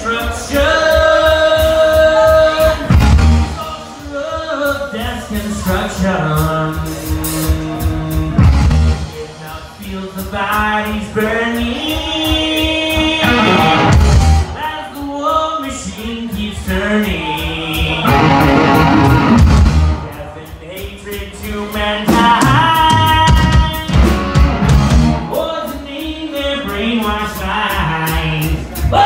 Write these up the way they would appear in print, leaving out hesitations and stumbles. Death construction. It now feels the body's burning as the war machine keeps turning. Death and hatred to mankind, poisoning their brainwashed minds. Oh!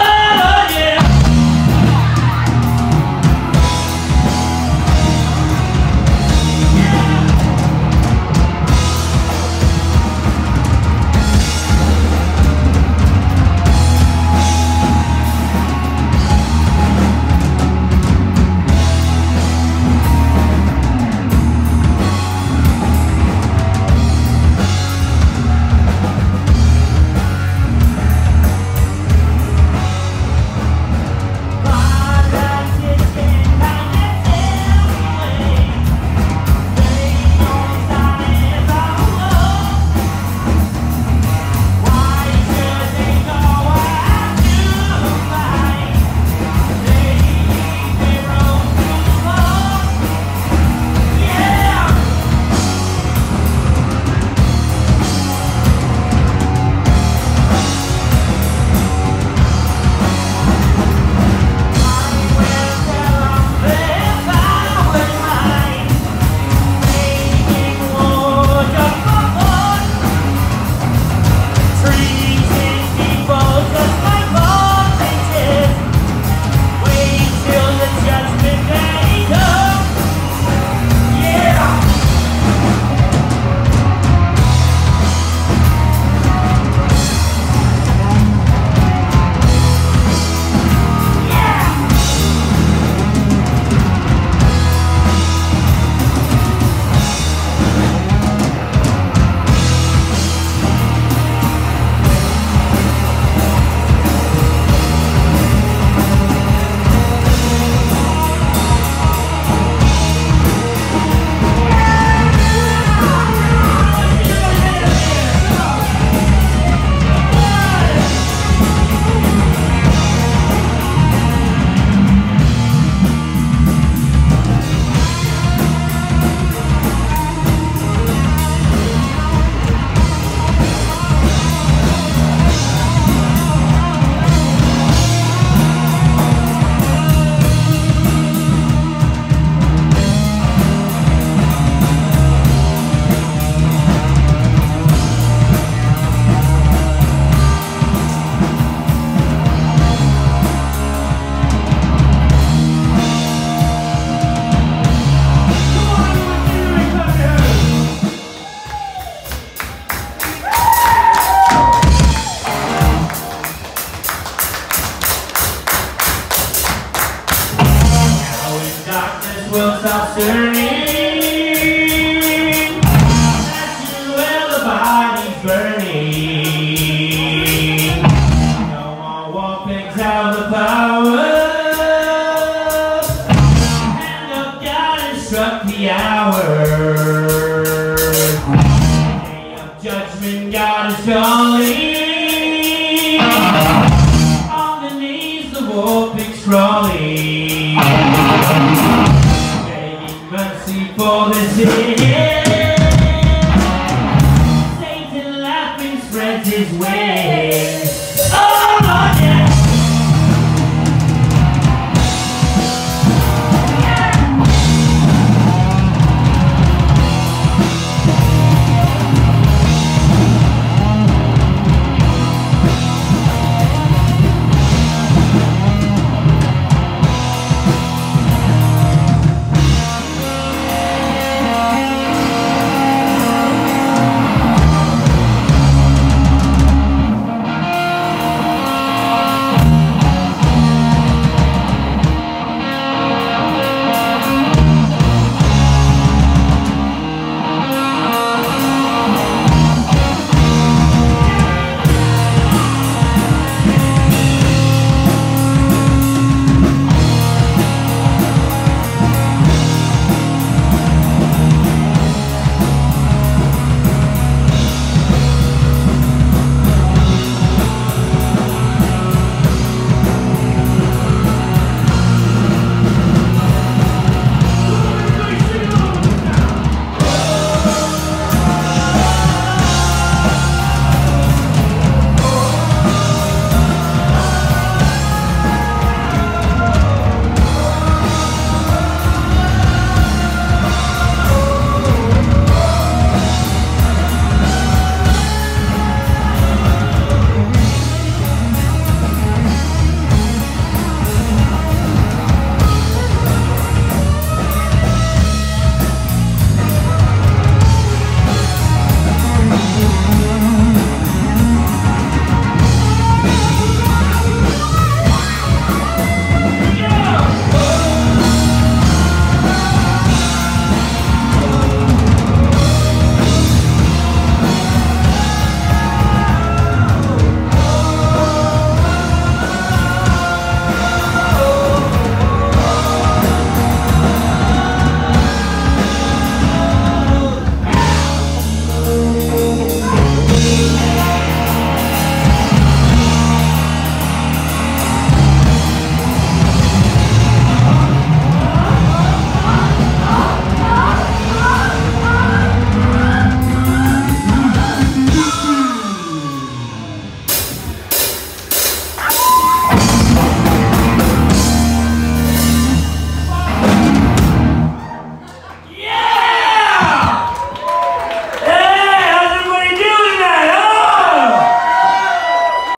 Satan laughing spreads his wings. Oh!